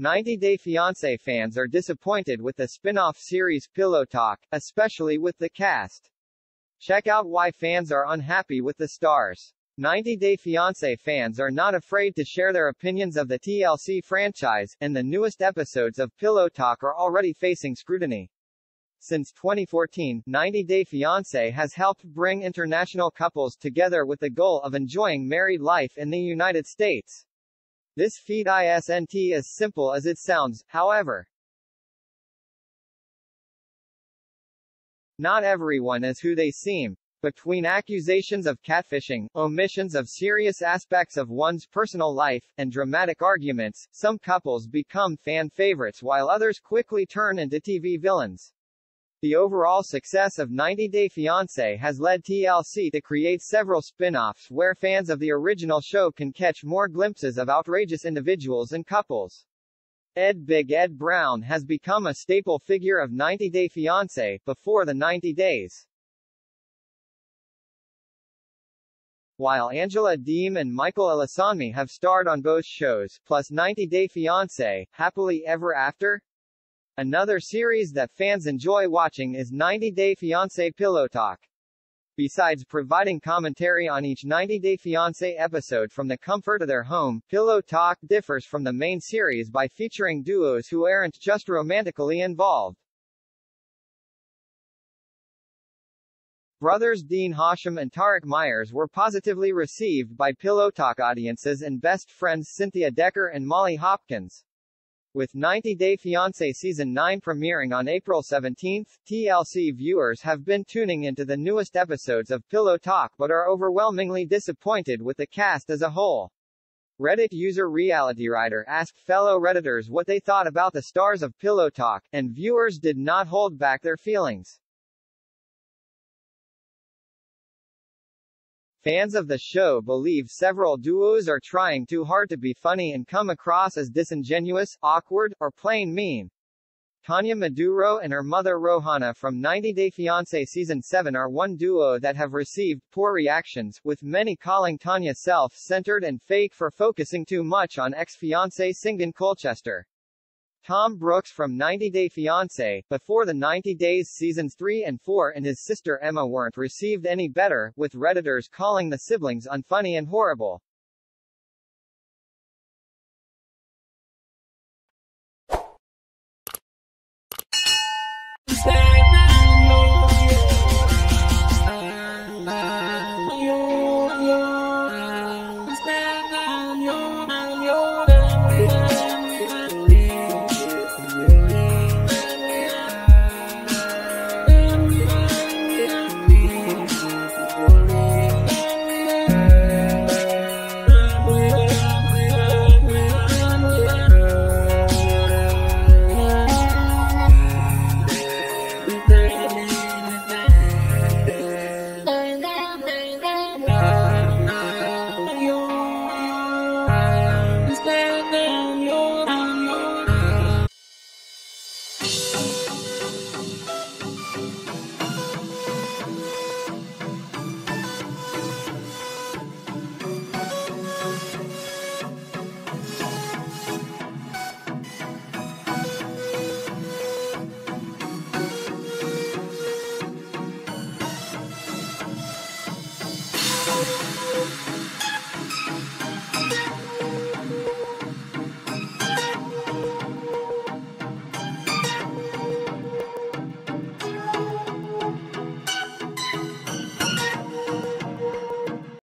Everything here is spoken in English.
90 Day Fiancé fans are disappointed with the spin-off series Pillow Talk, especially with the cast. Check out why fans are unhappy with the stars. 90 Day Fiancé fans are not afraid to share their opinions of the TLC franchise, and the newest episodes of Pillow Talk are already facing scrutiny. Since 2014, 90 Day Fiancé has helped bring international couples together with the goal of enjoying married life in the United States. This feat isn't as simple as it sounds, however. Not everyone is who they seem. Between accusations of catfishing, omissions of serious aspects of one's personal life, and dramatic arguments, some couples become fan favorites while others quickly turn into TV villains. The overall success of 90 Day Fiancé has led TLC to create several spin-offs where fans of the original show can catch more glimpses of outrageous individuals and couples. Ed Big Ed Brown has become a staple figure of 90 Day Fiancé before the 90 days. While Angela Deem and Michael Alessami have starred on both shows, plus 90 Day Fiancé, Happily Ever After? Another series that fans enjoy watching is 90 Day Fiancé Pillow Talk. Besides providing commentary on each 90 Day Fiancé episode from the comfort of their home, Pillow Talk differs from the main series by featuring duos who aren't just romantically involved. Brothers Dean Hashem and Tarek Myers were positively received by Pillow Talk audiences and best friends Cynthia Decker and Molly Hopkins. With 90 Day Fiancé Season 9 premiering on April 17, TLC viewers have been tuning into the newest episodes of Pillow Talk but are overwhelmingly disappointed with the cast as a whole. Reddit user RealityWriter asked fellow Redditors what they thought about the stars of Pillow Talk, and viewers did not hold back their feelings. Fans of the show believe several duos are trying too hard to be funny and come across as disingenuous, awkward, or plain mean. Tanya Maduro and her mother Rohana from 90 Day Fiancé Season 7 are one duo that have received poor reactions, with many calling Tanya self-centered and fake for focusing too much on ex-fiancé Singen Colchester. Tom Brooks from 90 Day Fiancé, before the 90 Days Seasons 3 and 4, and his sister Emma weren't received any better, with Redditors calling the siblings unfunny and horrible.